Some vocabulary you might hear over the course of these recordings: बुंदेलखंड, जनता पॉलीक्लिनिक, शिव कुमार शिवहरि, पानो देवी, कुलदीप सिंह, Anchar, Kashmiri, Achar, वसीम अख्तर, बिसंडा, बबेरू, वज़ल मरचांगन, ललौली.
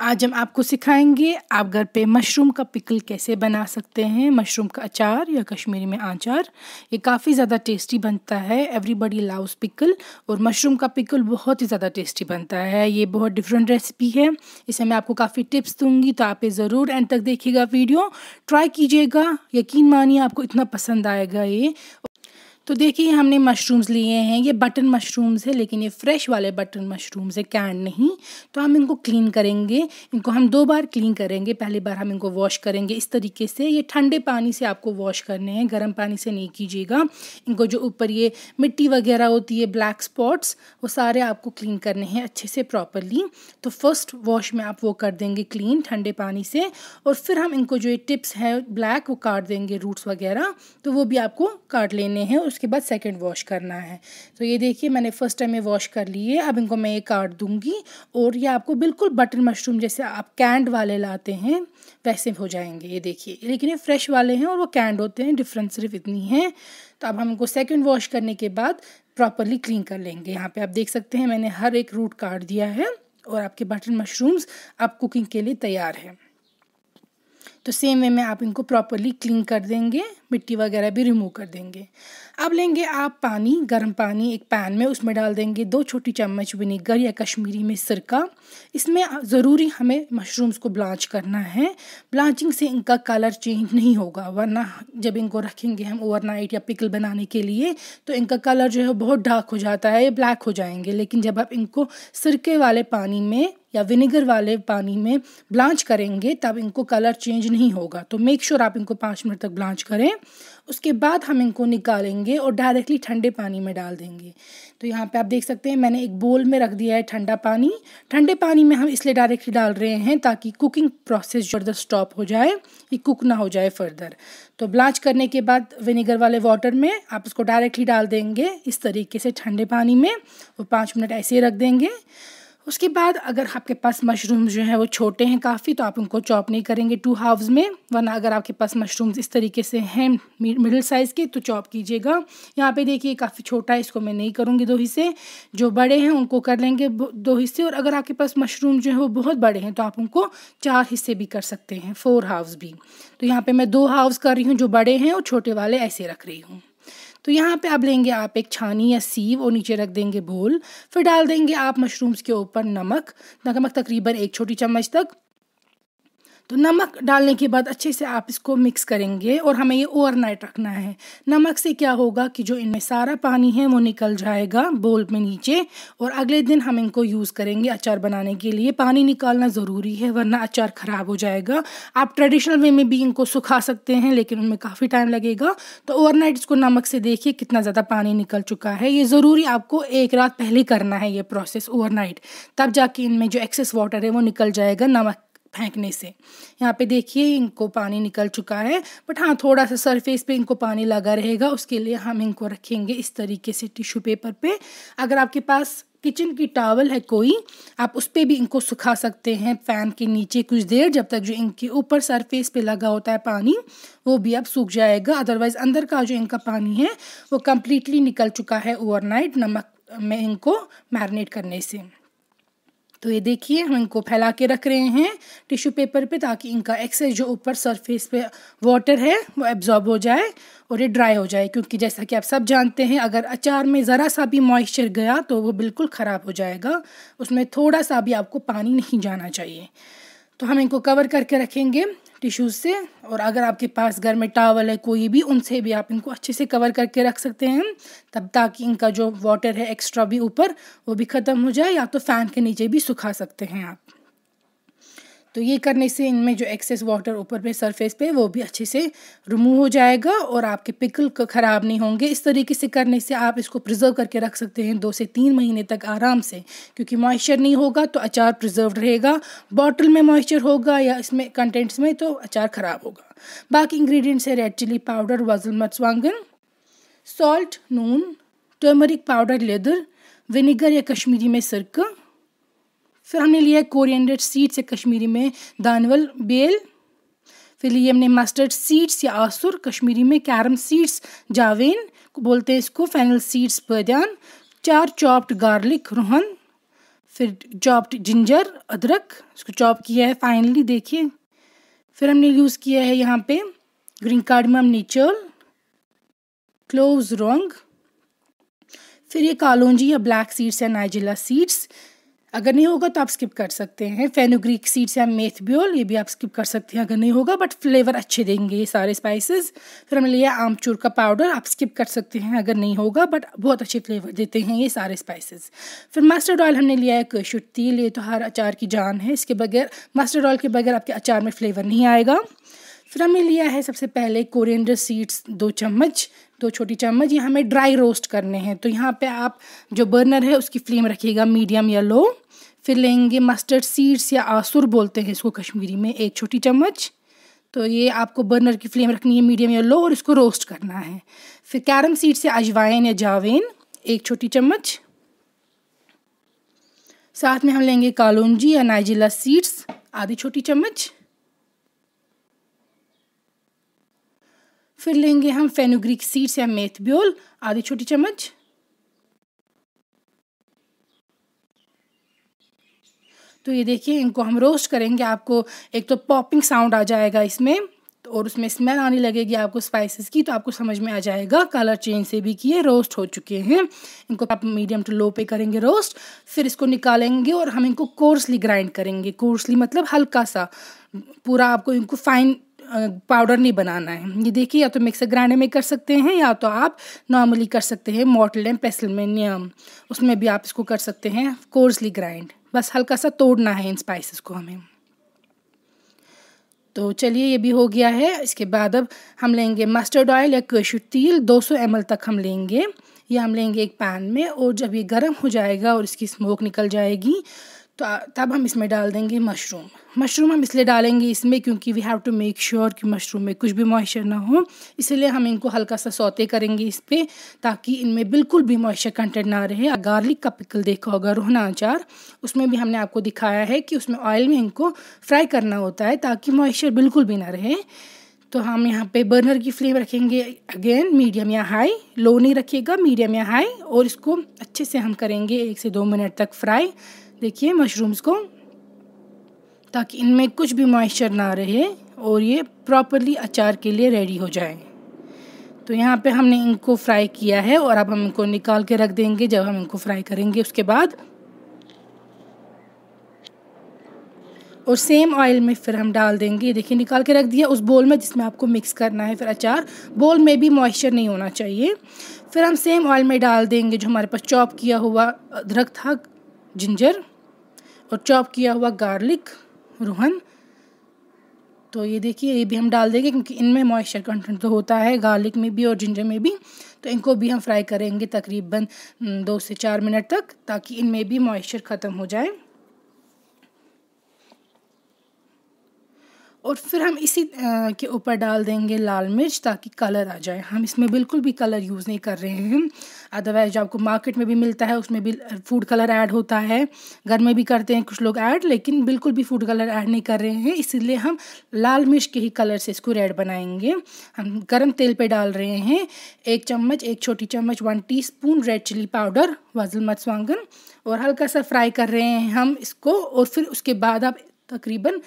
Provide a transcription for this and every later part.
आज हम आपको सिखाएंगे आप घर पे मशरूम का पिकल कैसे बना सकते हैं, मशरूम का अचार या कश्मीरी में आचार। ये काफ़ी ज़्यादा टेस्टी बनता है, एवरीबडी लव्स पिकल और मशरूम का पिकल बहुत ही ज़्यादा टेस्टी बनता है। ये बहुत डिफरेंट रेसिपी है, इसमें मैं आपको काफ़ी टिप्स दूंगी, तो आप ये ज़रूर एंड तक देखिएगा, वीडियो ट्राई कीजिएगा, यकीन मानिए आपको इतना पसंद आएगा ये। तो देखिए हमने मशरूम्स लिए हैं, ये बटन मशरूम्स है लेकिन ये फ्रेश वाले बटन मशरूम्स है, कैंड नहीं। तो हम इनको क्लीन करेंगे, इनको हम दो बार क्लीन करेंगे। पहली बार हम इनको वॉश करेंगे इस तरीके से, ये ठंडे पानी से आपको वॉश करने हैं, गर्म पानी से नहीं कीजिएगा। इनको जो ऊपर ये मिट्टी वगैरह होती है, ब्लैक स्पॉट्स, वो सारे आपको क्लीन करने हैं अच्छे से प्रॉपरली। तो फर्स्ट वॉश में आप वो कर देंगे क्लीन ठंडे पानी से, और फिर हम इनको जो ये टिप्स हैं ब्लैक वो काट देंगे, रूट्स वगैरह तो वो भी आपको काट लेने हैं। उसके बाद सेकंड वॉश करना है। तो ये देखिए मैंने फर्स्ट टाइम ये वॉश कर लिए, अब इनको मैं ये काट दूंगी और ये आपको बिल्कुल बटन मशरूम जैसे आप कैंड वाले लाते हैं वैसे हो जाएंगे। ये देखिए, लेकिन ये फ्रेश वाले हैं और वो कैंड होते हैं, डिफरेंस सिर्फ इतनी है। तो अब हम इनको सेकंड वॉश करने के बाद प्रॉपरली क्लीन कर लेंगे। यहाँ पे आप देख सकते हैं मैंने हर एक रूट काट दिया है और आपके बटन मशरूम्स आप कुकिंग के लिए तैयार है। तो सेम वे में आप इनको प्रॉपरली क्लीन कर देंगे, मिट्टी वगैरह भी रिमूव कर देंगे। अब लेंगे आप पानी, गर्म पानी एक पैन में, उसमें डाल देंगे 2 छोटी चम्मच विनेगर या कश्मीरी में सिरका। इसमें ज़रूरी हमें मशरूम्स को ब्लांच करना है, ब्लांचिंग से इनका कलर चेंज नहीं होगा, वरना जब इनको रखेंगे हम ओवरनाइट या पिकल बनाने के लिए तो इनका कलर जो है बहुत डार्क हो जाता है, ब्लैक हो जाएंगे। लेकिन जब आप इनको सिरके वाले पानी में या विनेगर वाले पानी में ब्लांच करेंगे तब इनको कलर चेंज नहीं होगा। तो मेक श्योर आप इनको 5 मिनट तक ब्लांच करें। उसके बाद हम इनको निकालेंगे और डायरेक्टली ठंडे पानी में डाल देंगे। तो यहाँ पे आप देख सकते हैं मैंने एक बोल में रख दिया है ठंडा पानी। ठंडे पानी में हम इसलिए डायरेक्टली डाल रहे हैं ताकि कुकिंग प्रोसेस फर्दर स्टॉप हो जाए, ये कुक ना हो जाए फर्दर। तो ब्लांच करने के बाद विनेगर वाले वाटर में आप इसको डायरेक्टली डाल देंगे इस तरीके से ठंडे पानी में और 5 मिनट ऐसे ही रख देंगे। उसके बाद अगर आपके पास मशरूम जो है वो छोटे हैं काफ़ी, तो आप उनको चॉप नहीं करेंगे 2 हाफ्स में, वरना अगर आपके पास मशरूम्स इस तरीके से हैं मिडिल साइज़ के तो चॉप कीजिएगा। यहाँ पे देखिए काफ़ी छोटा है, इसको मैं नहीं करूँगी 2 हिस्से, जो बड़े हैं उनको कर लेंगे 2 हिस्से। और अगर आपके पास मशरूम जो है वो बहुत बड़े हैं तो आप उनको 4 हिस्से भी कर सकते हैं, 4 हाफ्स भी। तो यहाँ पर मैं 2 हाफ्स कर रही हूँ जो बड़े हैं और छोटे वाले ऐसे रख रही हूँ। तो यहाँ पे आप लेंगे आप एक छानी या सीव और नीचे रख देंगे बोल, फिर डाल देंगे आप मशरूम्स के ऊपर नमक तकरीबन 1 छोटी चम्मच तक। तो नमक डालने के बाद अच्छे से आप इसको मिक्स करेंगे और हमें ये ओवरनाइट रखना है। नमक से क्या होगा कि जो इनमें सारा पानी है वो निकल जाएगा बोल में नीचे, और अगले दिन हम इनको यूज़ करेंगे अचार बनाने के लिए। पानी निकालना ज़रूरी है वरना अचार ख़राब हो जाएगा। आप ट्रेडिशनल वे में भी इनको सुखा सकते हैं लेकिन उनमें काफ़ी टाइम लगेगा। तो ओवरनाइट इसको नमक से देखिए कितना ज़्यादा पानी निकल चुका है। ये ज़रूरी आपको 1 रात पहले करना है ये प्रोसेस ओवरनाइट, तब जाके इनमें जो एक्सेस वाटर है वो निकल जाएगा नमक फेंकने से। यहाँ पे देखिए इनको पानी निकल चुका है, बट हाँ थोड़ा सा सरफेस पे इनको पानी लगा रहेगा, उसके लिए हम इनको रखेंगे इस तरीके से टिश्यू पेपर पे। अगर आपके पास किचन की टॉवल है कोई, आप उस पर भी इनको सुखा सकते हैं फ़ैन के नीचे कुछ देर, जब तक जो इनके ऊपर सरफेस पे लगा होता है पानी वो भी अब सूख जाएगा। अदरवाइज़ अंदर का जो इनका पानी है वो कम्प्लीटली निकल चुका है ओवरनाइट नमक में इनको मैरिनेट करने से। तो ये देखिए हम इनको फैला के रख रहे हैं टिश्यू पेपर पे ताकि इनका एक्सेस जो ऊपर सरफेस पे वाटर है वो एब्जॉर्ब हो जाए और ये ड्राई हो जाए, क्योंकि जैसा कि आप सब जानते हैं अगर अचार में ज़रा सा भी मॉइस्चर गया तो वो बिल्कुल ख़राब हो जाएगा, उसमें थोड़ा सा भी आपको पानी नहीं जाना चाहिए। तो हम इनको कवर करके रखेंगे टिश्यूज़ से, और अगर आपके पास घर में टॉवल है कोई भी, उनसे भी आप इनको अच्छे से कवर करके रख सकते हैं तब, ताकि इनका जो वाटर है एक्स्ट्रा भी ऊपर वो भी ख़त्म हो जाए, या तो फ़ैन के नीचे भी सुखा सकते हैं आप। तो ये करने से इनमें जो एक्सेस वाटर ऊपर पे सरफेस पे वो भी अच्छे से रिमूव हो जाएगा और आपके पिकल ख़राब नहीं होंगे। इस तरीके से करने से आप इसको प्रिजर्व करके रख सकते हैं 2 से 3 महीने तक आराम से, क्योंकि मॉइस्चर नहीं होगा तो अचार प्रिजर्व रहेगा। बॉटल में मॉइस्चर होगा या इसमें कंटेंट्स में तो अचार ख़राब होगा। बाकी इंग्रेडिएंट्स है रेड चिली पाउडर, वज़ल मरचांगन, सॉल्ट, नून, टर्मरिक पाउडर, लेदर, विनेगर या कश्मीरी में सिरका। फिर हमने लिया है कोरिएंडर सीड्स या कश्मीरी में दानवल बेल। फिर लिए हमने मस्टर्ड सीड्स या आसुर, कश्मीरी में कैरम सीड्स, जावेन बोलते हैं इसको, फैनल सीड्स, बदाम, 4 चॉप्ड गार्लिक, रोहन। फिर चॉप्ड जिंजर, अदरक, इसको चॉप किया है फाइनली देखिए। फिर हमने यूज़ किया है यहाँ पे ग्रीन कार्डमम, निचोल, क्लोव्स, लौंग। फिर ये कालोंजी या ब्लैक सीड्स या नाइजिला सीड्स, अगर नहीं होगा तो आप स्किप कर सकते हैं। फेनुग्रीक सीड्स या मेथब्योल, ये भी आप स्किप कर सकते हैं अगर नहीं होगा, बट फ्लेवर अच्छे देंगे ये सारे स्पाइसेस। फिर हमने लिया आमचूर का पाउडर, आप स्किप कर सकते हैं अगर नहीं होगा, बट बहुत अच्छे फ्लेवर देते हैं ये सारे स्पाइसेस। फिर मस्टर्ड ऑयल हमने लिया है, कैश्यू तेल, ये तो हर अचार की जान है, इसके बगैर मस्टर्ड ऑयल के बगैर आपके अचार में फ्लेवर नहीं आएगा। फिर हमने लिया है सबसे पहले कोरिएंडर सीड्स, 2 चम्मच, 2 छोटी चम्मच। ये हमें ड्राई रोस्ट करने हैं, तो यहाँ पे आप जो बर्नर है उसकी फ्लेम रखिएगा मीडियम या लो। फिर लेंगे मस्टर्ड सीड्स या आसुर बोलते हैं इसको कश्मीरी में, 1 छोटी चम्मच। तो ये आपको बर्नर की फ्लेम रखनी है मीडियम या लो और इसको रोस्ट करना है। फिर कैरम सीड्स या अजवाइन या जावेन, 1 छोटी चम्मच। साथ में हम लेंगे कालोंजी या नाइजिला सीड्स, आधी छोटी चम्मच। फिर लेंगे हम फेनुग्रीक सीड्स या मेथब्योल, आधी छोटी चम्मच। तो ये देखिए इनको हम रोस्ट करेंगे, आपको एक तो पॉपिंग साउंड आ जाएगा इसमें और उसमें स्मेल आने लगेगी आपको स्पाइसेस की, तो आपको समझ में आ जाएगा कलर चेंज से भी कि ये रोस्ट हो चुके हैं। इनको आप मीडियम टू लो पे करेंगे रोस्ट। फिर इसको निकालेंगे और हम इनको कोर्सली ग्राइंड करेंगे, कोर्सली मतलब हल्का सा, पूरा आपको इनको फाइन पाउडर नहीं बनाना है। ये देखिए या तो मिक्सर ग्राइंडर में कर सकते हैं या तो आप नॉर्मली कर सकते हैं मॉटल एंड पेसलमेनियम, उसमें भी आप इसको कर सकते हैं कोर्सली ग्राइंड। बस हल्का सा तोड़ना है इन स्पाइसेस को हमें। तो चलिए ये भी हो गया है। इसके बाद अब हम लेंगे मस्टर्ड ऑयल या कैश्यू तेल, 200 ml तक हम लेंगे। ये हम लेंगे एक पैन में और जब ये गर्म हो जाएगा और इसकी स्मोक निकल जाएगी तो तब हम इसमें डाल देंगे मशरूम। मशरूम हम इसलिए डालेंगे इसमें क्योंकि we have to make sure कि मशरूम में कुछ भी मॉइस्चर ना हो, इसलिए हम इनको हल्का सा सौते करेंगे इस पर ताकि इनमें बिल्कुल भी मॉइस्चर कंटेंट ना रहे। गार्लिक का पिकल देखा होगा रोहना अचार, उसमें भी हमने आपको दिखाया है कि उसमें ऑयल में इनको फ्राई करना होता है ताकि मॉइस्चर बिल्कुल भी ना रहे। तो हम यहाँ पे बर्नर की फ्लेम रखेंगे अगेन मीडियम या हाई, लो नहीं रखिएगा, मीडियम या हाई, और इसको अच्छे से हम करेंगे 1 से 2 मिनट तक फ्राई देखिए मशरूम्स को, ताकि इनमें कुछ भी मॉइस्चर ना रहे और ये प्रॉपरली अचार के लिए रेडी हो जाए। तो यहाँ पे हमने इनको फ्राई किया है और अब हम इनको निकाल के रख देंगे। जब हम इनको फ्राई करेंगे उसके बाद और सेम ऑयल में फिर हम डाल देंगे, देखिए निकाल के रख दिया उस बोल में जिसमें आपको मिक्स करना है फिर अचार, बोल में भी मॉइस्चर नहीं होना चाहिए। फिर हम सेम ऑयल में डाल देंगे जो हमारे पास चॉप किया हुआ अदरक था, जिंजर और चॉप किया हुआ गार्लिक, रोहन। तो ये देखिए ये भी हम डाल देंगे क्योंकि इनमें मॉइस्चर कंटेंट तो होता है गार्लिक में भी और जिंजर में भी, तो इनको भी हम फ्राई करेंगे तकरीबन 2 से 4 मिनट तक ताकि इनमें भी मॉइस्चर ख़त्म हो जाए। और फिर हम इसी के ऊपर डाल देंगे लाल मिर्च ताकि कलर आ जाए। हम इसमें बिल्कुल भी कलर यूज़ नहीं कर रहे हैं, अदरवाइज जो आपको मार्केट में भी मिलता है उसमें भी फूड कलर ऐड होता है, घर में भी करते हैं कुछ लोग ऐड, लेकिन बिल्कुल भी फूड कलर ऐड नहीं कर रहे हैं, इसीलिए हम लाल मिर्च के ही कलर से इसको रेड बनाएंगे। हम गर्म तेल पर डाल रहे हैं 1 चम्मच, 1 छोटी चम्मच 1 टीस्पून रेड चिली पाउडर, वाजल मरचांगन, और हल्का सा फ्राई कर रहे हैं हम इसको। और फिर उसके बाद आप तकरीबन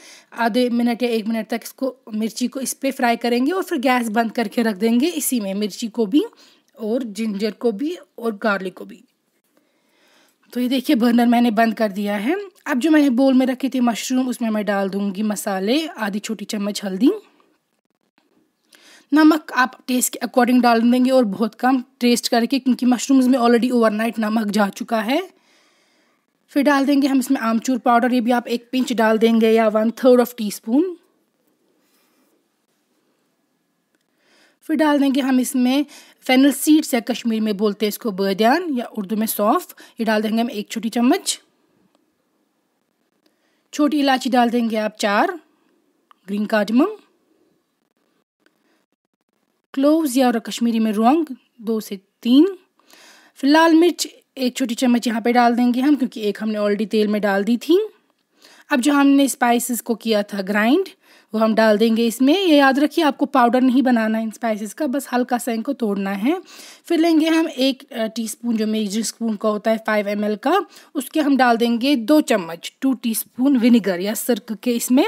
आधे मिनट या 1 मिनट तक इसको मिर्ची को इस पर फ्राई करेंगे और फिर गैस बंद करके रख देंगे इसी में, मिर्ची को भी और जिंजर को भी और गार्लिक को भी। तो ये देखिए बर्नर मैंने बंद कर दिया है। अब जो मैंने बोल में रखी थी मशरूम उसमें मैं डाल दूंगी मसाले, आधी छोटी चम्मच हल्दी, नमक आप टेस्ट के अकॉर्डिंग डाल देंगे और बहुत कम टेस्ट करके क्योंकि मशरूम्स में ऑलरेडी ओवरनाइट नमक जा चुका है। फिर डाल देंगे हम इसमें आमचूर पाउडर, ये भी आप 1 पिंच डाल देंगे या 1/3 टीस्पून। फिर डाल देंगे हम इसमें फेनल सीड्स या कश्मीर में बोलते हैं इसको बर्दियान या उर्दू में सौफ, ये डाल देंगे हम 1 छोटी चम्मच। छोटी इलायची डाल देंगे आप 4, ग्रीन कार्डमम, क्लोव्स या और कश्मीरी में लौंग 2 से 3। फिर लाल मिर्च 1 छोटी चम्मच यहाँ पे डाल देंगे हम क्योंकि 1 हमने ऑलरेडी तेल में डाल दी थी। अब जो हमने स्पाइसेस को किया था ग्राइंड, वो हम डाल देंगे इसमें। ये याद रखिए, आपको पाउडर नहीं बनाना है इन स्पाइसेस का, बस हल्का सा इनको तोड़ना है। फिर लेंगे हम एक टीस्पून, जो मेजरिंग स्पून का होता है 5 ml का, उसके हम डाल देंगे 2 चम्मच 2 टीस्पून विनेगर या सर्क के इसमें।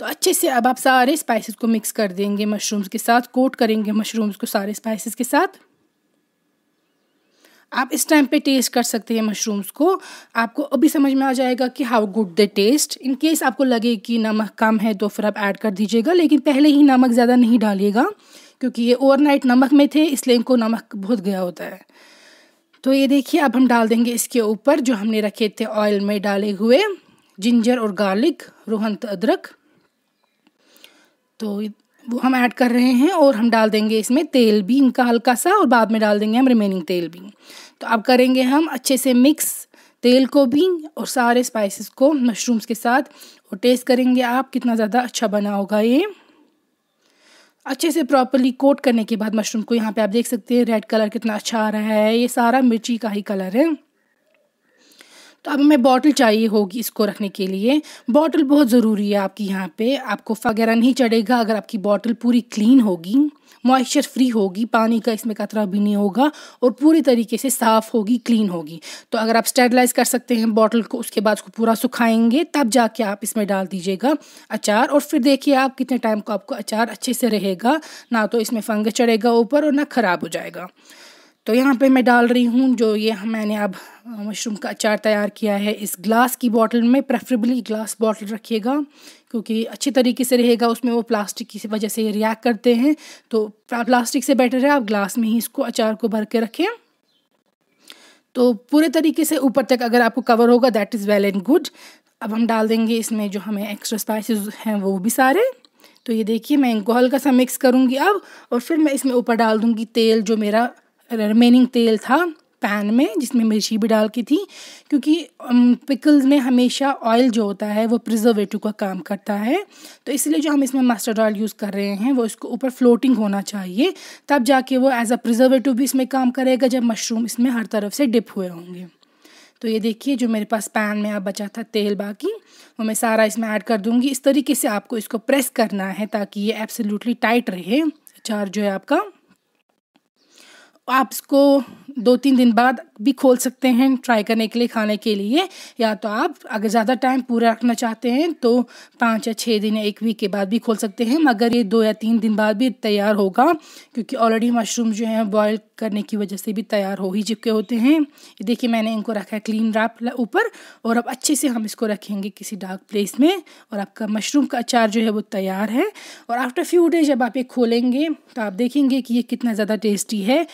तो अच्छे से अब आप सारे स्पाइसेस को मिक्स कर देंगे मशरूम्स के साथ, कोट करेंगे मशरूम्स को सारे स्पाइसेस के साथ। आप इस टाइम पे टेस्ट कर सकते हैं मशरूम्स को, आपको अभी समझ में आ जाएगा कि how good they taste. In case आपको लगे कि नमक कम है तो फिर आप ऐड कर दीजिएगा, लेकिन पहले ही नमक ज़्यादा नहीं डालिएगा, क्योंकि ये ओवरनाइट नमक में थे इसलिए इनको नमक बहुत गया होता है। तो ये देखिए, अब हम डाल देंगे इसके ऊपर जो हमने रखे थे ऑयल में डाले हुए जिंजर और गार्लिक, रोहन अदरक, तो वो हम ऐड कर रहे हैं। और हम डाल देंगे इसमें तेल भी इनका हल्का सा, और बाद में डाल देंगे हम रिमेनिंग तेल भी। तो अब करेंगे हम अच्छे से मिक्स तेल को भी और सारे स्पाइसेस को मशरूम्स के साथ, और टेस्ट करेंगे आप कितना ज़्यादा अच्छा बना होगा। ये अच्छे से प्रॉपरली कोट करने के बाद मशरूम को, यहाँ पे आप देख सकते हैं रेड कलर कितना अच्छा आ रहा है, ये सारा मिर्ची का ही कलर है। तो अब हमें बॉटल चाहिए होगी इसको रखने के लिए, बॉटल बहुत ज़रूरी है आपकी। यहाँ पे आपको वगैरह नहीं चढ़ेगा अगर आपकी बॉटल पूरी क्लीन होगी, मॉइस्चर फ्री होगी, पानी का इसमें कतरा भी नहीं होगा, और पूरी तरीके से साफ़ होगी, क्लीन होगी। तो अगर आप स्टेरलाइज कर सकते हैं बॉटल को, उसके बाद उसको पूरा सुखाएंगे, तब जाके आप इसमें डाल दीजिएगा अचार। और फिर देखिए आप कितने टाइम को आपको अचार अच्छे से रहेगा, ना तो इसमें फंगस चढ़ेगा ऊपर और ना ख़राब हो जाएगा। तो यहाँ पे मैं डाल रही हूँ जो ये मैंने अब मशरूम का अचार तैयार किया है इस ग्लास की बॉटल में। प्रेफरेबली ग्लास बॉटल रखिएगा, क्योंकि अच्छे तरीके से रहेगा, उसमें वो प्लास्टिक की वजह से रिएक्ट करते हैं। तो प्लास्टिक से बेटर है आप ग्लास में ही इसको अचार को भर के रखें। तो पूरे तरीके से ऊपर तक अगर आपको कवर होगा, that is well and good. अब हम डाल देंगे इसमें जो हमें एक्स्ट्रा स्पाइसेस हैं वो भी सारे। तो ये देखिए, मैं इनको हल्का सा मिक्स करूँगी अब, और फिर मैं इसमें ऊपर डाल दूँगी तेल, जो मेरा रिमेनिंग तेल था पैन में, जिसमें मिर्ची भी डाल की थी, क्योंकि पिकल्स में हमेशा ऑयल जो होता है वो प्रिजर्वेटिव का काम करता है। तो इसलिए जो हम इसमें मस्टर्ड ऑयल यूज़ कर रहे हैं वो इसको ऊपर फ्लोटिंग होना चाहिए, तब जाके वो एज अ प्रिजर्वेटिव भी इसमें काम करेगा, जब मशरूम इसमें हर तरफ से डिप हुए होंगे। तो ये देखिए, जो मेरे पास पैन में अब बचा था तेल बाकी, वो मैं सारा इसमें ऐड कर दूँगी। इस तरीके से आपको इसको प्रेस करना है ताकि ये एब्सोल्युटली टाइट रहे अचार जो है आपका। आप इसको 2-3 दिन बाद भी खोल सकते हैं ट्राई करने के लिए, खाने के लिए, या तो आप अगर ज़्यादा टाइम पूरा रखना चाहते हैं तो 5 या 6 दिन या 1 वीक के बाद भी खोल सकते हैं, मगर ये 2 या 3 दिन बाद भी तैयार होगा, क्योंकि ऑलरेडी मशरूम जो है बॉयल करने की वजह से भी तैयार हो ही चुके होते हैं। देखिए, मैंने इनको रखा है क्लीन रैप ऊपर, और अब अच्छे से हम इसको रखेंगे किसी डार्क प्लेस में, और आपका मशरूम का अचार जो है वो तैयार है। और आफ्टर फ्यू डे जब आप ये खोलेंगे तो आप देखेंगे कि ये कितना ज़्यादा टेस्टी है।